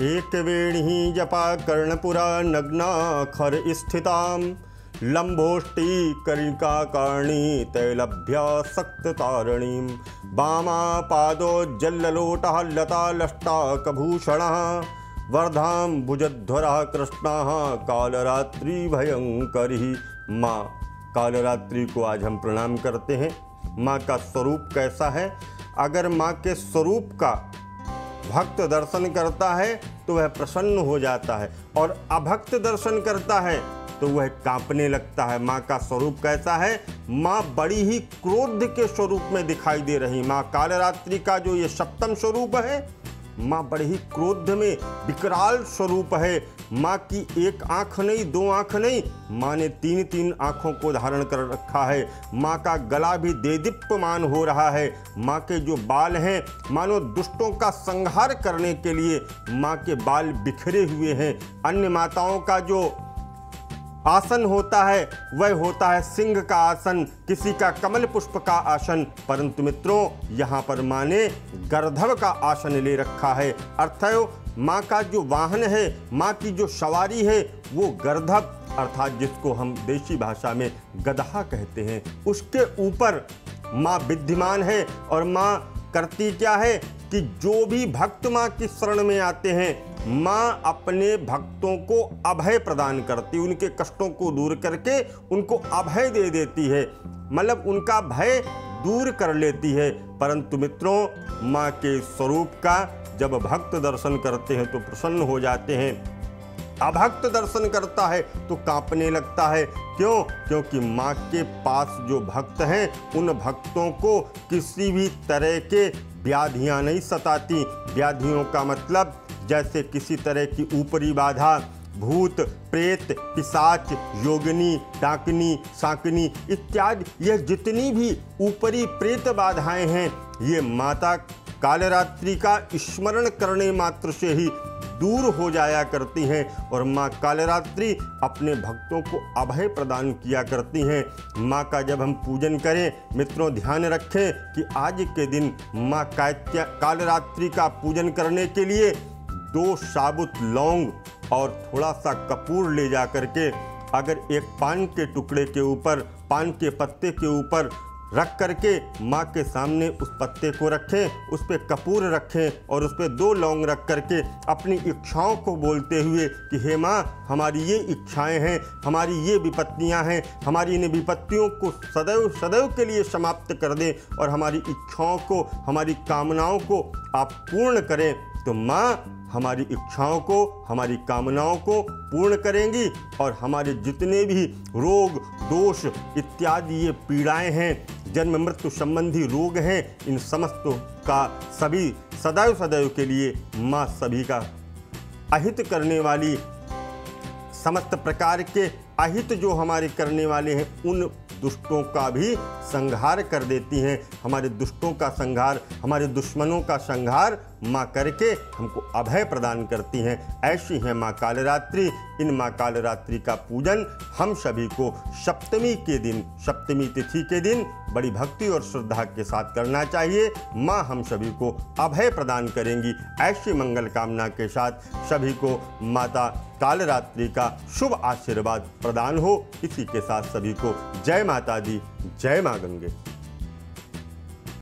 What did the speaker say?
एकवेणी जपा कर्णपुरा नग्ना खर स्थितां लंबोष्टी करिकाणी तैलभ्यासक्ततारिणीं वामा पादो जल्लोटः लतालष्टाकभूषणः वर्धां भुजध्वरः कृष्णः कालरात्रि भयंकरी। माँ कालरात्रि को आज हम प्रणाम करते हैं। माँ का स्वरूप कैसा है? अगर माँ के स्वरूप का भक्त दर्शन करता है तो वह प्रसन्न हो जाता है, और अभक्त दर्शन करता है तो वह कांपने लगता है। माँ का स्वरूप कैसा है? माँ बड़ी ही क्रोध के स्वरूप में दिखाई दे रही। माँ कालरात्रि का जो ये सप्तम स्वरूप है, माँ बड़े ही क्रोध में विकराल स्वरूप है। माँ की एक आँख नहीं, दो आँख नहीं, माँ ने तीन तीन आँखों को धारण कर रखा है। माँ का गला भी देदीप्यमान हो रहा है। माँ के जो बाल हैं मानो दुष्टों का संहार करने के लिए माँ के बाल बिखरे हुए हैं। अन्य माताओं का जो आसन होता है वह होता है सिंह का आसन, किसी का कमल पुष्प का आसन, परंतु मित्रों यहाँ पर माँ ने गर्दभ का आसन ले रखा है। अर्थात माँ का जो वाहन है, माँ की जो सवारी है वो गर्दभ, अर्थात जिसको हम देशी भाषा में गधा कहते हैं, उसके ऊपर माँ विद्यमान है। और माँ करती क्या है कि जो भी भक्त माँ की शरण में आते हैं, माँ अपने भक्तों को अभय प्रदान करती, उनके कष्टों को दूर करके उनको अभय दे देती है, मतलब उनका भय दूर कर लेती है। परंतु मित्रों माँ के स्वरूप का जब भक्त दर्शन करते हैं तो प्रसन्न हो जाते हैं, अभक्त दर्शन करता है तो कांपने लगता है। क्यों? क्योंकि माँ के पास जो भक्त हैं उन भक्तों को किसी भी तरह के व्याधियाँ नहीं सताती। व्याधियों का मतलब जैसे किसी तरह की ऊपरी बाधा, भूत, प्रेत, पिशाच, योगिनी, डाकनी, सांकनी इत्यादि, यह जितनी भी ऊपरी प्रेत बाधाएं हैं ये माता कालरात्रि का स्मरण करने मात्र से ही दूर हो जाया करती हैं। और माँ कालरात्रि अपने भक्तों को अभय प्रदान किया करती हैं। माँ का जब हम पूजन करें मित्रों ध्यान रखें कि आज के दिन माँ कालरात्रि का पूजन करने के लिए 2 साबुत लौंग और थोड़ा सा कपूर ले जा करके अगर एक पान के टुकड़े के ऊपर, पान के पत्ते के ऊपर रख करके माँ के सामने उस पत्ते को रखें, उस पर कपूर रखें और उस पर 2 लौंग रख करके अपनी इच्छाओं को बोलते हुए कि हे माँ, हमारी ये इच्छाएं हैं, हमारी ये विपत्तियाँ हैं, हमारी इन विपत्तियों को सदैव सदैव के लिए समाप्त कर दें और हमारी इच्छाओं को, हमारी कामनाओं को आप पूर्ण करें। तो माँ हमारी इच्छाओं को, हमारी कामनाओं को पूर्ण करेंगी और हमारे जितने भी रोग, दोष इत्यादि ये पीड़ाएं हैं, जन्म मृत्यु संबंधी रोग हैं, इन समस्त का सभी सदैव सदैव के लिए माँ सभी का अहित करने वाली, समस्त प्रकार के अहित जो हमारे करने वाले हैं उन दुष्टों का भी संहार कर देती हैं। हमारे दुष्टों का संहार, हमारे दुश्मनों का संहार माँ करके हमको अभय प्रदान करती हैं। ऐसी है माँ कालरात्रि। इन माँ कालरात्रि का पूजन हम सभी को सप्तमी के दिन, सप्तमी तिथि के दिन बड़ी भक्ति और श्रद्धा के साथ करना चाहिए। माँ हम सभी को अभय प्रदान करेंगी। ऐसी मंगल कामना के साथ सभी को माता कालरात्रि का शुभ आशीर्वाद प्रदान हो। इसी के साथ सभी को जय माता दी, जय माँ गंगे।